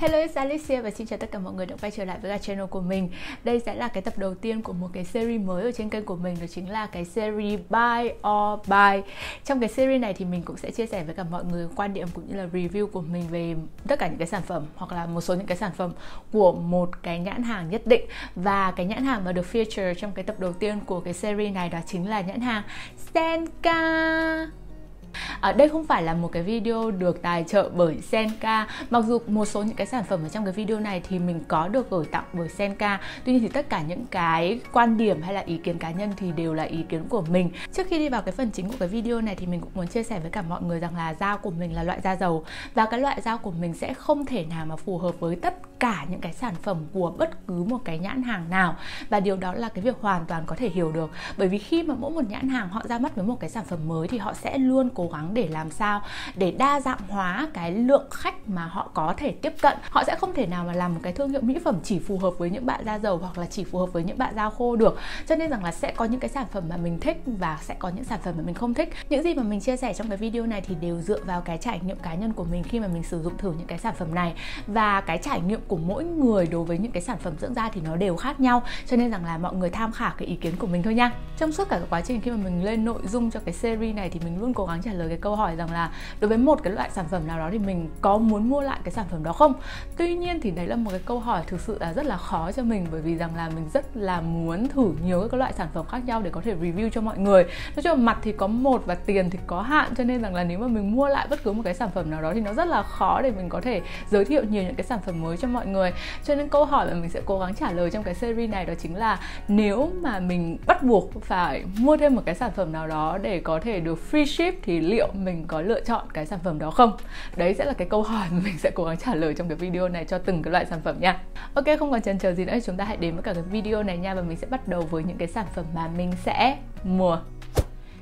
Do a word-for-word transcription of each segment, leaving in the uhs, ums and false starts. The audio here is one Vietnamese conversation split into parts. Hello, it's Alicia và xin chào tất cả mọi người đã quay trở lại với cả channel của mình. Đây sẽ là cái tập đầu tiên của một cái series mới ở trên kênh của mình, đó chính là cái series Buy or Bye. Trong cái series này thì mình cũng sẽ chia sẻ với cả mọi người quan điểm cũng như là review của mình về tất cả những cái sản phẩm hoặc là một số những cái sản phẩm của một cái nhãn hàng nhất định. Và cái nhãn hàng mà được feature trong cái tập đầu tiên của cái series này đó chính là nhãn hàng Senka. À, đây không phải là một cái video được tài trợ bởi Senka. Mặc dù một số những cái sản phẩm ở trong cái video này thì mình có được gửi tặng bởi Senka, tuy nhiên thì tất cả những cái quan điểm hay là ý kiến cá nhân thì đều là ý kiến của mình. Trước khi đi vào cái phần chính của cái video này thì mình cũng muốn chia sẻ với cả mọi người rằng là da của mình là loại da dầu, và cái loại da của mình sẽ không thể nào mà phù hợp với tất cả những cái sản phẩm của bất cứ một cái nhãn hàng nào. Và điều đó là cái việc hoàn toàn có thể hiểu được, bởi vì khi mà mỗi một nhãn hàng họ ra mắt với một cái sản phẩm mới thì họ sẽ luôn cố gắng để làm sao để đa dạng hóa cái lượng khách mà họ có thể tiếp cận. Họ sẽ không thể nào mà làm một cái thương hiệu mỹ phẩm chỉ phù hợp với những bạn da dầu hoặc là chỉ phù hợp với những bạn da khô được. Cho nên rằng là sẽ có những cái sản phẩm mà mình thích và sẽ có những sản phẩm mà mình không thích. Những gì mà mình chia sẻ trong cái video này thì đều dựa vào cái trải nghiệm cá nhân của mình khi mà mình sử dụng thử những cái sản phẩm này, và cái trải nghiệm của mỗi người đối với những cái sản phẩm dưỡng da thì nó đều khác nhau. Cho nên rằng là mọi người tham khảo cái ý kiến của mình thôi nha. Trong suốt cả cái quá trình khi mà mình lên nội dung cho cái series này thì mình luôn cố gắng trả lời cái câu hỏi rằng là đối với một cái loại sản phẩm nào đó thì mình có muốn mua lại cái sản phẩm đó không. Tuy nhiên thì đấy là một cái câu hỏi thực sự là rất là khó cho mình, bởi vì rằng là mình rất là muốn thử nhiều các loại sản phẩm khác nhau để có thể review cho mọi người. Nói chung là mặt thì có một và tiền thì có hạn, cho nên rằng là nếu mà mình mua lại bất cứ một cái sản phẩm nào đó thì nó rất là khó để mình có thể giới thiệu nhiều những cái sản phẩm mới cho mọi người. Cho nên câu hỏi mà mình sẽ cố gắng trả lời trong cái series này đó chính là nếu mà mình bắt buộc phải mua thêm một cái sản phẩm nào đó để có thể được free ship thì thì liệu mình có lựa chọn cái sản phẩm đó không? Đấy sẽ là cái câu hỏi mà mình sẽ cố gắng trả lời trong cái video này cho từng cái loại sản phẩm nha. Ok, không còn chần chờ gì nữa, chúng ta hãy đến với cả cái video này nha. Và mình sẽ bắt đầu với những cái sản phẩm mà mình sẽ mua.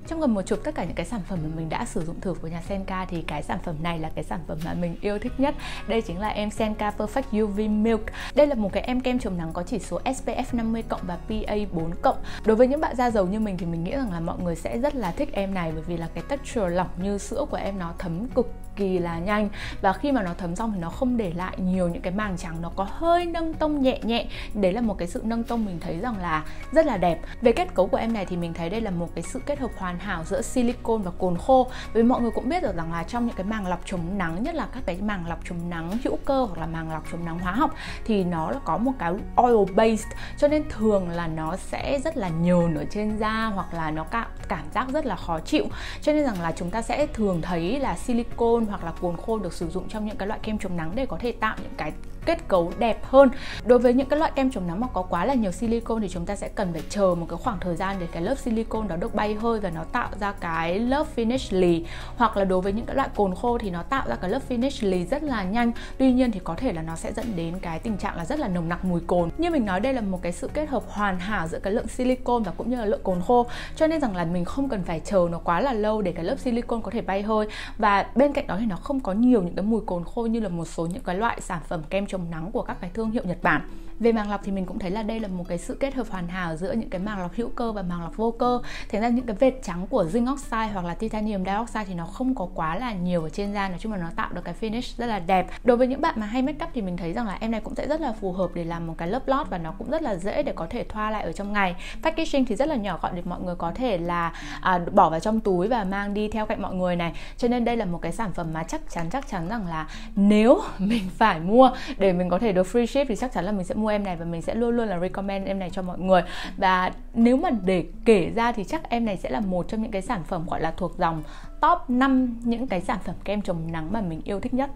Trong gần một chục tất cả những cái sản phẩm mà mình đã sử dụng thử của nhà Senka thì cái sản phẩm này là cái sản phẩm mà mình yêu thích nhất. Đây chính là em Senka Perfect u vê Milk. Đây là một cái em kem chống nắng có chỉ số S P F năm mươi cộng và P A bốn cộng. Đối với những bạn da dầu như mình thì mình nghĩ rằng là mọi người sẽ rất là thích em này, bởi vì là cái texture lỏng như sữa của em nó thấm cực kỳ là nhanh, và khi mà nó thấm xong thì nó không để lại nhiều những cái màng trắng, nó có hơi nâng tông nhẹ nhẹ. Đấy là một cái sự nâng tông mình thấy rằng là rất là đẹp. Về kết cấu của em này thì mình thấy đây là một cái sự kết hợp hoàn hảo giữa silicone và cồn khô. Vì mọi người cũng biết được rằng là trong những cái màng lọc chống nắng, nhất là các cái màng lọc chống nắng hữu cơ hoặc là màng lọc chống nắng hóa học, thì nó có một cái oil based, cho nên thường là nó sẽ rất là nhờn ở trên da hoặc là nó cảm giác rất là khó chịu. Cho nên rằng là chúng ta sẽ thường thấy là silicone hoặc là cồn khô được sử dụng trong những cái loại kem chống nắng để có thể tạo những cái kết cấu đẹp hơn. Đối với những cái loại kem chống nắng mà có quá là nhiều silicone thì chúng ta sẽ cần phải chờ một cái khoảng thời gian để cái lớp silicone đó được bay hơi và nó tạo ra cái lớp finish lì. Hoặc là đối với những cái loại cồn khô thì nó tạo ra cái lớp finish lì rất là nhanh. Tuy nhiên thì có thể là nó sẽ dẫn đến cái tình trạng là rất là nồng nặc mùi cồn. Như mình nói, đây là một cái sự kết hợp hoàn hảo giữa cái lượng silicone và cũng như là lượng cồn khô, cho nên rằng là mình không cần phải chờ nó quá là lâu để cái lớp silicone có thể bay hơi. Và bên cạnh đó thì nó không có nhiều những cái mùi cồn khô như là một số những cái loại sản phẩm kem chống nắng của các cái thương hiệu Nhật Bản. Về màng lọc thì mình cũng thấy là đây là một cái sự kết hợp hoàn hảo giữa những cái màng lọc hữu cơ và màng lọc vô cơ. Thế ra những cái vệt trắng của Zinc Oxide hoặc là titanium dioxide thì nó không có quá là nhiều ở trên da. Nói chung là nó tạo được cái finish rất là đẹp. Đối với những bạn mà hay make up thì mình thấy rằng là em này cũng sẽ rất là phù hợp để làm một cái lớp lót, và nó cũng rất là dễ để có thể thoa lại ở trong ngày. Packaging thì rất là nhỏ gọn để mọi người có thể là à, bỏ vào trong túi và mang đi theo cạnh mọi người này. Cho nên đây là một cái sản phẩm mà chắc chắn chắc chắn rằng là nếu mình phải mua để mình có thể được free ship thì chắc chắn là mình sẽ mua em này, và mình sẽ luôn luôn là recommend em này cho mọi người. Và nếu mà để kể ra thì chắc em này sẽ là một trong những cái sản phẩm gọi là thuộc dòng top năm những cái sản phẩm kem chống nắng mà mình yêu thích nhất.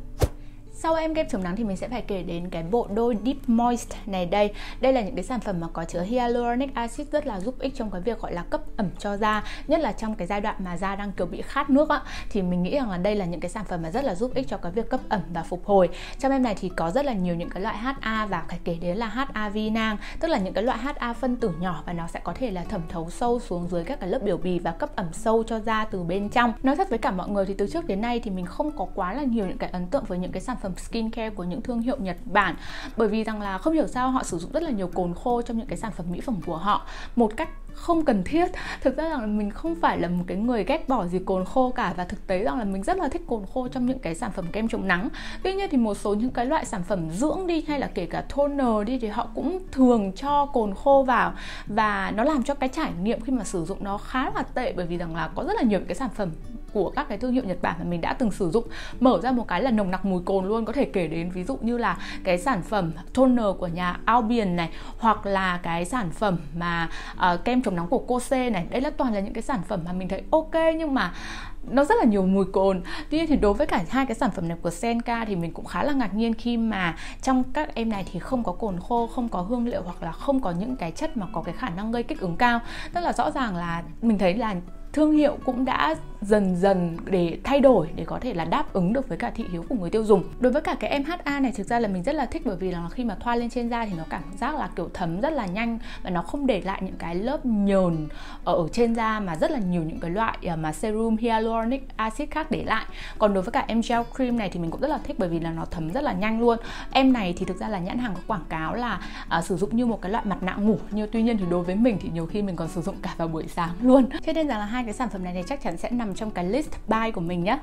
Sau em kem chống nắng thì mình sẽ phải kể đến cái bộ đôi Deep Moist này đây. Đây là những cái sản phẩm mà có chứa hyaluronic acid, rất là giúp ích trong cái việc gọi là cấp ẩm cho da, nhất là trong cái giai đoạn mà da đang kiểu bị khát nước á, thì mình nghĩ rằng là đây là những cái sản phẩm mà rất là giúp ích cho cái việc cấp ẩm và phục hồi. Trong em này thì có rất là nhiều những cái loại hát a, và phải kể đến là hát a vi nang, tức là những cái loại hát a phân tử nhỏ, và nó sẽ có thể là thẩm thấu sâu xuống dưới các cái lớp biểu bì và cấp ẩm sâu cho da từ bên trong. Nói thật với cả mọi người thì từ trước đến nay thì mình không có quá là nhiều những cái ấn tượng với những cái sản phẩm skincare của những thương hiệu Nhật Bản, bởi vì rằng là không hiểu sao họ sử dụng rất là nhiều cồn khô trong những cái sản phẩm mỹ phẩm của họ một cách không cần thiết. Thực ra rằng là mình không phải là một cái người ghét bỏ gì cồn khô cả, và thực tế rằng là mình rất là thích cồn khô trong những cái sản phẩm kem chống nắng. Tuy nhiên thì một số những cái loại sản phẩm dưỡng đi hay là kể cả toner đi thì họ cũng thường cho cồn khô vào, và nó làm cho cái trải nghiệm khi mà sử dụng nó khá là tệ, bởi vì rằng là có rất là nhiều cái sản phẩm của các cái thương hiệu Nhật Bản mà mình đã từng sử dụng mở ra một cái là nồng nặc mùi cồn luôn. Có thể kể đến ví dụ như là cái sản phẩm toner của nhà Albion này, hoặc là cái sản phẩm mà uh, kem chống nắng của Kose này. Đây là toàn là những cái sản phẩm mà mình thấy ok nhưng mà nó rất là nhiều mùi cồn. Tuy nhiên thì đối với cả hai cái sản phẩm này của Senka thì mình cũng khá là ngạc nhiên khi mà trong các em này thì không có cồn khô, không có hương liệu, hoặc là không có những cái chất mà có cái khả năng gây kích ứng cao. Tức là rõ ràng là mình thấy là thương hiệu cũng đã dần dần để thay đổi để có thể là đáp ứng được với cả thị hiếu của người tiêu dùng. Đối với cả cái em hát a này thực ra là mình rất là thích, bởi vì là khi mà thoa lên trên da thì nó cảm giác là kiểu thấm rất là nhanh, và nó không để lại những cái lớp nhờn ở trên da mà rất là nhiều những cái loại mà serum hyaluronic acid khác để lại. Còn đối với cả em gel cream này thì mình cũng rất là thích, bởi vì là nó thấm rất là nhanh luôn. Em này thì thực ra là nhãn hàng có quảng cáo là à, sử dụng như một cái loại mặt nạ ngủ, nhưng tuy nhiên thì đối với mình thì nhiều khi mình còn sử dụng cả vào buổi sáng luôn. Cho nên rằng là hai cái sản phẩm này thì chắc chắn sẽ nằm trong cái list buy của mình nhé.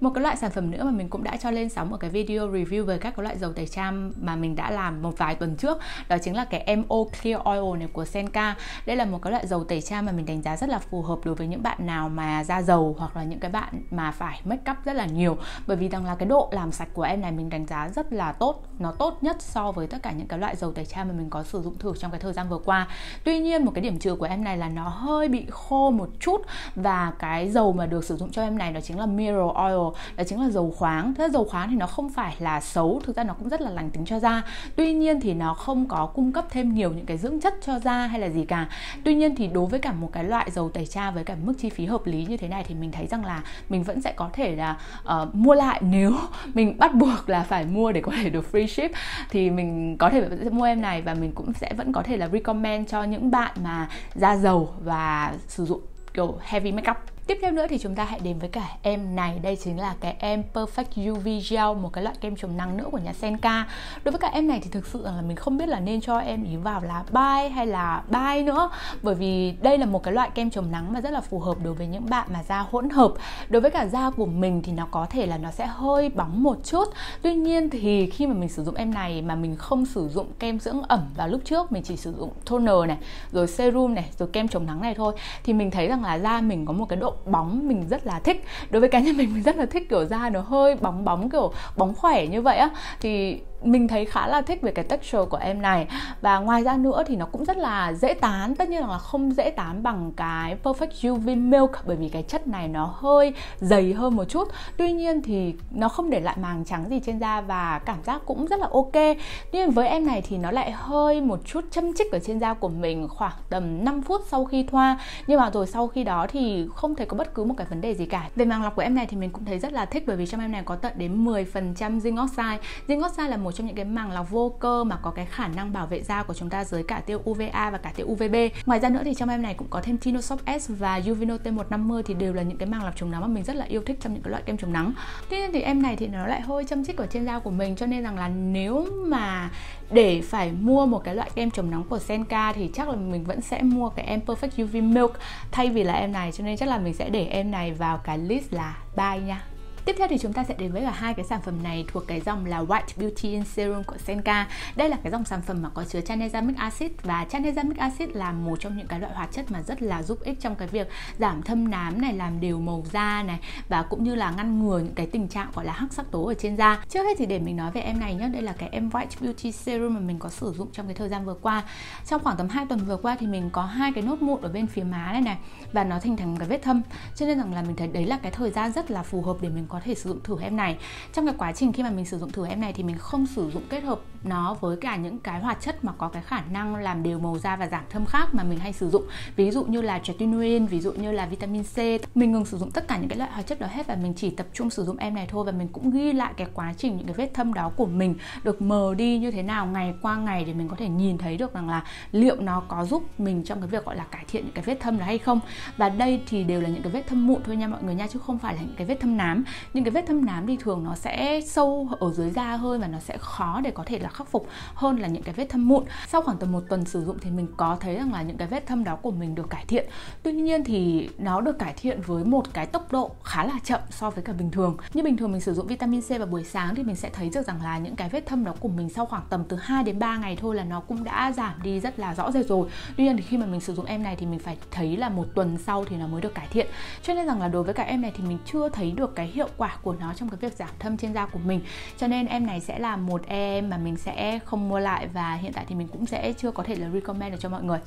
Một cái loại sản phẩm nữa mà mình cũng đã cho lên sóng ở cái video review về các cái loại dầu tẩy trang mà mình đã làm một vài tuần trước, đó chính là cái em All Clear Oil này của Senka. Đây là một cái loại dầu tẩy trang mà mình đánh giá rất là phù hợp đối với những bạn nào mà da dầu, hoặc là những cái bạn mà phải make up rất là nhiều, bởi vì rằng là cái độ làm sạch của em này mình đánh giá rất là tốt. Nó tốt nhất so với tất cả những cái loại dầu tẩy trang mà mình có sử dụng thử trong cái thời gian vừa qua. Tuy nhiên một cái điểm trừ của em này là nó hơi bị khô một chút, và cái dầu mà được sử dụng cho em này đó chính là mineral oil, đó chính là dầu khoáng. Thế dầu khoáng thì nó không phải là xấu, thực ra nó cũng rất là lành tính cho da. Tuy nhiên thì nó không có cung cấp thêm nhiều những cái dưỡng chất cho da hay là gì cả. Tuy nhiên thì đối với cả một cái loại dầu tẩy trang với cả mức chi phí hợp lý như thế này thì mình thấy rằng là mình vẫn sẽ có thể là uh, mua lại. Nếu mình bắt buộc là phải mua để có thể được free ship thì mình có thể sẽ mua em này, và mình cũng sẽ vẫn có thể là recommend cho những bạn mà da dầu và sử dụng kiểu heavy makeup. Tiếp theo nữa thì chúng ta hãy đến với cả em này, đây chính là cái em Perfect u vê Gel, một cái loại kem chống nắng nữa của nhà Senka. Đối với cả em này thì thực sự là mình không biết là nên cho em ý vào là buy hay là buy nữa, bởi vì đây là một cái loại kem chống nắng mà rất là phù hợp đối với những bạn mà da hỗn hợp. Đối với cả da của mình thì nó có thể là nó sẽ hơi bóng một chút. Tuy nhiên thì khi mà mình sử dụng em này mà mình không sử dụng kem dưỡng ẩm vào lúc trước, mình chỉ sử dụng toner này, rồi serum này, rồi kem chống nắng này thôi, thì mình thấy rằng là da mình có một cái độ bóng mình rất là thích. Đối với cá nhân mình, mình rất là thích kiểu da nó hơi bóng bóng, kiểu bóng khỏe như vậy á, thì mình thấy khá là thích về cái texture của em này. Và ngoài ra nữa thì nó cũng rất là dễ tán. Tất nhiên là không dễ tán bằng cái Perfect u vê Milk, bởi vì cái chất này nó hơi dày hơn một chút. Tuy nhiên thì nó không để lại màng trắng gì trên da, và cảm giác cũng rất là ok. Tuy nhiên với em này thì nó lại hơi một chút châm chích ở trên da của mình khoảng tầm năm phút sau khi thoa, nhưng mà rồi sau khi đó thì không thấy có bất cứ một cái vấn đề gì cả. Về màng lọc của em này thì mình cũng thấy rất là thích, bởi vì trong em này có tận đến mười phần trăm Zinc Oxide. Zinc Oxide là một một trong những cái màng lọc vô cơ mà có cái khả năng bảo vệ da của chúng ta dưới cả tia u vê a và cả tia u vê bê. Ngoài ra nữa thì trong em này cũng có thêm Tinosorb S và Uvinul T một trăm năm mươi, thì đều là những cái màng lọc chống nắng mà mình rất là yêu thích trong những cái loại kem chống nắng. Tuy nhiên thì em này thì nó lại hơi châm chích ở trên da của mình, cho nên rằng là nếu mà để phải mua một cái loại kem chống nắng của Senka thì chắc là mình vẫn sẽ mua cái em Perfect u vê Milk thay vì là em này, cho nên chắc là mình sẽ để em này vào cái list là buy nha. Tiếp theo thì chúng ta sẽ đến với cả hai cái sản phẩm này thuộc cái dòng là White Beauty Serum của Senka. Đây là cái dòng sản phẩm mà có chứa Tranexamic Acid, và Tranexamic Acid là một trong những cái loại hoạt chất mà rất là giúp ích trong cái việc giảm thâm nám này, làm đều màu da này, và cũng như là ngăn ngừa những cái tình trạng gọi là hắc sắc tố ở trên da. Trước hết thì để mình nói về em này nhé. Đây là cái em White Beauty Serum mà mình có sử dụng trong cái thời gian vừa qua. Trong khoảng tầm hai tuần vừa qua thì mình có hai cái nốt mụn ở bên phía má này này, và nó hình thành cái vết thâm. Cho nên rằng là mình thấy đấy là cái thời gian rất là phù hợp để mình có Có thể sử dụng thử em này. Trong cái quá trình khi mà mình sử dụng thử em này thì mình không sử dụng kết hợp nó với cả những cái hoạt chất mà có cái khả năng làm đều màu da và giảm thâm khác mà mình hay sử dụng, ví dụ như là retinoid, ví dụ như là vitamin C. Mình ngừng sử dụng tất cả những cái loại hoạt chất đó hết, và mình chỉ tập trung sử dụng em này thôi, và mình cũng ghi lại cái quá trình những cái vết thâm đó của mình được mờ đi như thế nào ngày qua ngày, để mình có thể nhìn thấy được rằng là liệu nó có giúp mình trong cái việc gọi là cải thiện những cái vết thâm đó hay không. Và đây thì đều là những cái vết thâm mụn thôi nha mọi người nha, chứ không phải là những cái vết thâm nám. nhưng cái vết thâm nám thì thường nó sẽ sâu ở dưới da hơn và nó sẽ khó để có thể là khắc phục hơn là những cái vết thâm mụn. Sau khoảng tầm một tuần sử dụng thì mình có thấy rằng là những cái vết thâm đó của mình được cải thiện. Tuy nhiên thì nó được cải thiện với một cái tốc độ khá là chậm so với cả bình thường. Như bình thường mình sử dụng vitamin C vào buổi sáng thì mình sẽ thấy được rằng là những cái vết thâm đó của mình sau khoảng tầm từ hai đến ba ngày thôi là nó cũng đã giảm đi rất là rõ rệt rồi. Tuy nhiên thì khi mà mình sử dụng em này thì mình phải thấy là một tuần sau thì nó mới được cải thiện. Cho nên rằng là đối với cả em này thì mình chưa thấy được cái hiệu quả của nó trong cái việc giảm thâm trên da của mình. Cho nên em này sẽ là một em mà mình sẽ không mua lại và hiện tại thì mình cũng sẽ chưa có thể là recommend được cho mọi người.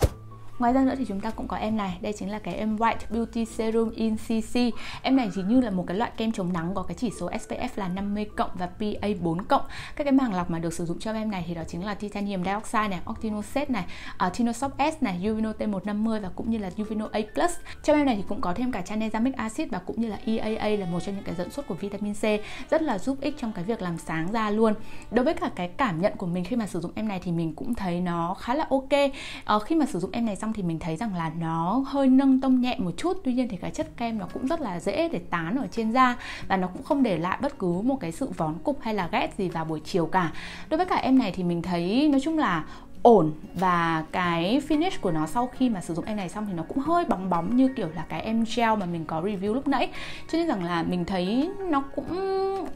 Ngoài ra nữa thì chúng ta cũng có em này, đây chính là cái em White Beauty Serum in xê xê. Em này chỉ như là một cái loại kem chống nắng có cái chỉ số ét pê ép là năm mươi cộng và P A bốn cộng. Các cái màng lọc mà được sử dụng cho em này thì đó chính là titanium dioxide này, Octinoxate này, uh, Tinosorb S này, Uvinul T một năm mươi và cũng như là Uvinul A Plus. Trong em này thì cũng có thêm cả Tranexamic Acid và cũng như là P A là một trong những cái dẫn xuất của vitamin C, rất là giúp ích trong cái việc làm sáng da luôn. Đối với cả cái cảm nhận của mình khi mà sử dụng em này thì mình cũng thấy nó khá là ok. Uh, khi mà sử dụng em này xong thì mình thấy rằng là nó hơi nâng tông nhẹ một chút, tuy nhiên thì cái chất kem nó cũng rất là dễ để tán ở trên da và nó cũng không để lại bất cứ một cái sự vón cục hay là ghét gì vào buổi chiều cả. Đối với cả em này thì mình thấy nói chung là ổn, và cái finish của nó sau khi mà sử dụng em này xong thì nó cũng hơi bóng bóng như kiểu là cái em gel mà mình có review lúc nãy, cho nên rằng là mình thấy nó cũng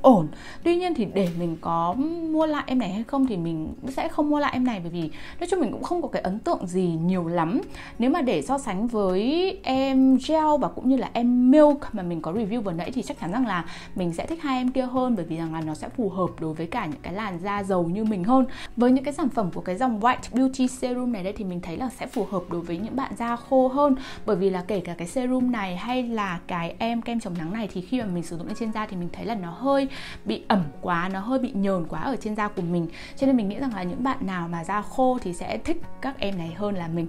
ổn. Tuy nhiên thì để mình có mua lại em này hay không thì mình sẽ không mua lại em này, bởi vì nói chung mình cũng không có cái ấn tượng gì nhiều lắm. Nếu mà để so sánh với em gel và cũng như là em milk mà mình có review vừa nãy thì chắc chắn rằng là mình sẽ thích hai em kia hơn, bởi vì rằng là nó sẽ phù hợp đối với cả những cái làn da dầu như mình hơn. Với những cái sản phẩm của cái dòng white Beauty Serum này đây thì mình thấy là sẽ phù hợp đối với những bạn da khô hơn, bởi vì là kể cả cái serum này hay là cái em kem chống nắng này thì khi mà mình sử dụng lên trên da thì mình thấy là nó hơi bị ẩm quá, nó hơi bị nhờn quá ở trên da của mình, cho nên mình nghĩ rằng là những bạn nào mà da khô thì sẽ thích các em này hơn là mình.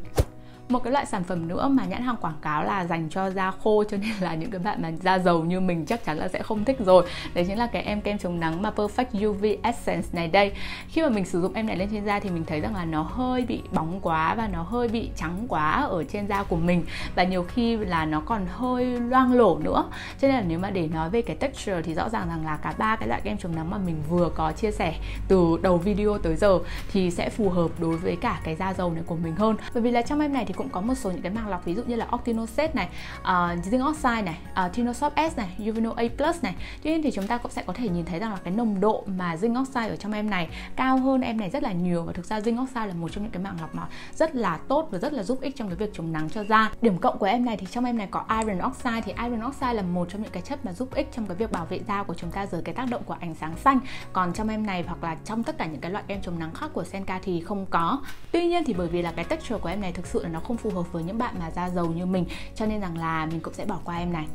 Một cái loại sản phẩm nữa mà nhãn hàng quảng cáo là dành cho da khô, cho nên là những cái bạn mà da dầu như mình chắc chắn là sẽ không thích rồi. Đấy chính là cái em kem chống nắng mà Perfect u vê Essence này đây. Khi mà mình sử dụng em này lên trên da thì mình thấy rằng là nó hơi bị bóng quá và nó hơi bị trắng quá ở trên da của mình, và nhiều khi là nó còn hơi loang lổ nữa. Cho nên là nếu mà để nói về cái texture thì rõ ràng rằng là cả ba cái loại kem chống nắng mà mình vừa có chia sẻ từ đầu video tới giờ thì sẽ phù hợp đối với cả cái da dầu này của mình hơn. Bởi vì là trong em này thì cũng có một số những cái màng lọc, ví dụ như là Octinoxate này, uh, Zinc Oxide này, uh, Tinosorb S này, Uvinul A Plus này. Tuy nhiên thì chúng ta cũng sẽ có thể nhìn thấy rằng là cái nồng độ mà Zinc Oxide ở trong em này cao hơn em này rất là nhiều, và thực ra Zinc Oxide là một trong những cái màng lọc mà rất là tốt và rất là giúp ích trong cái việc chống nắng cho da. Điểm cộng của em này thì trong em này có iron oxide, thì iron oxide là một trong những cái chất mà giúp ích trong cái việc bảo vệ da của chúng ta dưới cái tác động của ánh sáng xanh. Còn trong em này hoặc là trong tất cả những cái loại kem chống nắng khác của Senka thì không có. Tuy nhiên thì bởi vì là cái texture của em này thực sự là nó không phù hợp với những bạn mà da dầu như mình, cho nên rằng là mình cũng sẽ bỏ qua em này.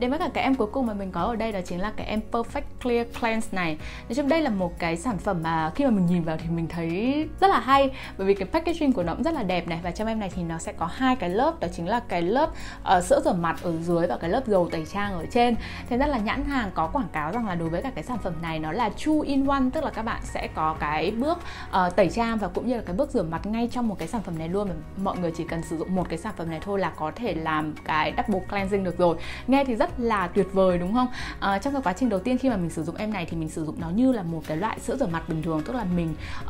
Đến với cả cái em cuối cùng mà mình có ở đây đó chính là cái em Perfect Clear Cleanser này. Nói chung đây là một cái sản phẩm mà khi mà mình nhìn vào thì mình thấy rất là hay, bởi vì cái packaging của nó cũng rất là đẹp này, và trong em này thì nó sẽ có hai cái lớp, đó chính là cái lớp uh, sữa rửa mặt ở dưới và cái lớp dầu tẩy trang ở trên. Thế nên là nhãn hàng có quảng cáo rằng là đối với cả cái sản phẩm này nó là two in one, tức là các bạn sẽ có cái bước uh, tẩy trang và cũng như là cái bước rửa mặt ngay trong một cái sản phẩm này luôn, mà mọi người chỉ cần sử dụng một cái sản phẩm này thôi là có thể làm cái double cleansing được rồi. Nghe thì rất là tuyệt vời đúng không? À, trong cái quá trình đầu tiên khi mà mình sử dụng em này thì mình sử dụng nó như là một cái loại sữa rửa mặt bình thường, tức là mình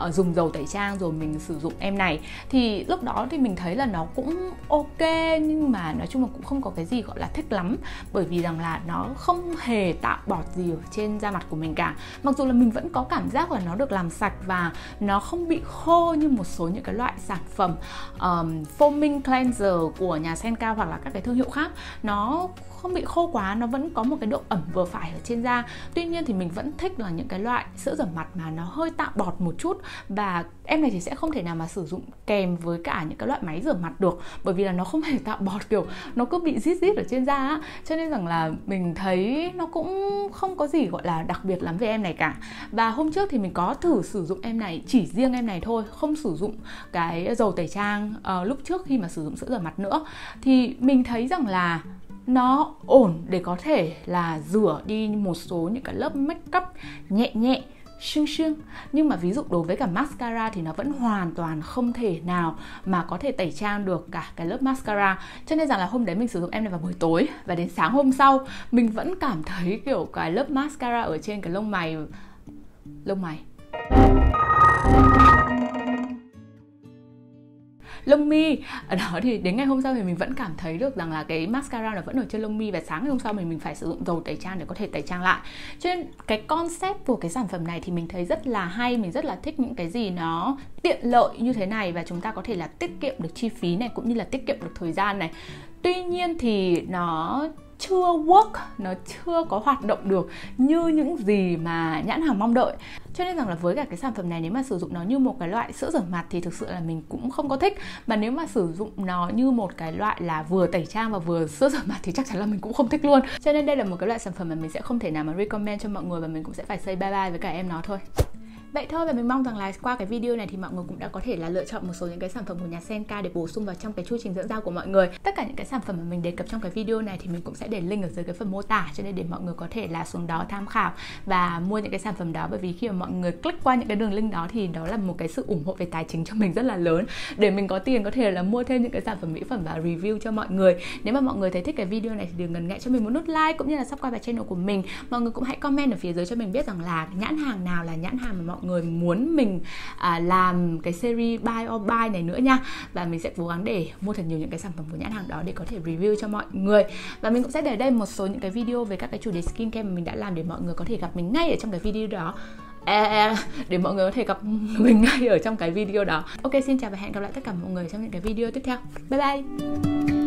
uh, dùng dầu tẩy trang rồi mình sử dụng em này, thì lúc đó thì mình thấy là nó cũng ok, nhưng mà nói chung là cũng không có cái gì gọi là thích lắm, bởi vì rằng là nó không hề tạo bọt gì ở trên da mặt của mình cả. Mặc dù là mình vẫn có cảm giác là nó được làm sạch và nó không bị khô như một số những cái loại sản phẩm um, foaming cleanser của nhà Senka hoặc là các cái thương hiệu khác, nó không bị khô quá, nó vẫn có một cái độ ẩm vừa phải ở trên da. Tuy nhiên thì mình vẫn thích là những cái loại sữa rửa mặt mà nó hơi tạo bọt một chút, và em này thì sẽ không thể nào mà sử dụng kèm với cả những cái loại máy rửa mặt được, bởi vì là nó không hề tạo bọt, kiểu nó cứ bị rít rít ở trên da á. Cho nên rằng là mình thấy nó cũng không có gì gọi là đặc biệt lắm về em này cả. Và hôm trước thì mình có thử sử dụng em này, chỉ riêng em này thôi, không sử dụng cái dầu tẩy trang uh, lúc trước khi mà sử dụng sữa rửa mặt nữa, thì mình thấy rằng là nó ổn để có thể là rửa đi một số những cái lớp make up nhẹ nhẹ sương sương. Nhưng mà ví dụ đối với cả mascara thì nó vẫn hoàn toàn không thể nào mà có thể tẩy trang được cả cái lớp mascara. Cho nên rằng là hôm đấy mình sử dụng em này vào buổi tối, và đến sáng hôm sau mình vẫn cảm thấy kiểu cái lớp mascara ở trên cái lông mày lông mày lông mi ở đó, thì đến ngày hôm sau thì mình vẫn cảm thấy được rằng là cái mascara nó vẫn ở trên lông mi, và sáng ngày hôm sau mình mình phải sử dụng dầu tẩy trang để có thể tẩy trang lại. Cho nên cái concept của cái sản phẩm này thì mình thấy rất là hay, mình rất là thích những cái gì nó tiện lợi như thế này, và chúng ta có thể là tiết kiệm được chi phí này, cũng như là tiết kiệm được thời gian này. Tuy nhiên thì nó chưa work, nó chưa có hoạt động được như những gì mà nhãn hàng mong đợi. Cho nên rằng là với cả cái sản phẩm này, nếu mà sử dụng nó như một cái loại sữa rửa mặt thì thực sự là mình cũng không có thích. Mà nếu mà sử dụng nó như một cái loại là vừa tẩy trang và vừa sữa rửa mặt thì chắc chắn là mình cũng không thích luôn. Cho nên đây là một cái loại sản phẩm mà mình sẽ không thể nào mà recommend cho mọi người, và mình cũng sẽ phải say bye bye với cả em nó thôi. Vậy thôi, và mình mong rằng là qua cái video này thì mọi người cũng đã có thể là lựa chọn một số những cái sản phẩm của nhà Senka để bổ sung vào trong cái chu trình dưỡng da của mọi người. Tất cả những cái sản phẩm mà mình đề cập trong cái video này thì mình cũng sẽ để link ở dưới cái phần mô tả, cho nên để mọi người có thể là xuống đó tham khảo và mua những cái sản phẩm đó. Bởi vì khi mà mọi người click qua những cái đường link đó thì đó là một cái sự ủng hộ về tài chính cho mình rất là lớn, để mình có tiền có thể là mua thêm những cái sản phẩm mỹ phẩm và review cho mọi người. Nếu mà mọi người thấy thích cái video này thì đừng ngần ngại cho mình một nút like, cũng như là subscribe vào channel của mình. Mọi người cũng hãy comment ở phía dưới cho mình biết rằng là nhãn hàng nào là nhãn hàng mà mọi người muốn mình à, làm cái series Buy or Bye này nữa nha. Và mình sẽ cố gắng để mua thật nhiều những cái sản phẩm của nhãn hàng đó để có thể review cho mọi người. Và mình cũng sẽ để đây một số những cái video về các cái chủ đề skincare mà mình đã làm, để mọi người có thể gặp mình ngay ở trong cái video đó. À, để mọi người có thể gặp mình ngay ở trong cái video đó. Ok, xin chào và hẹn gặp lại tất cả mọi người trong những cái video tiếp theo. Bye bye.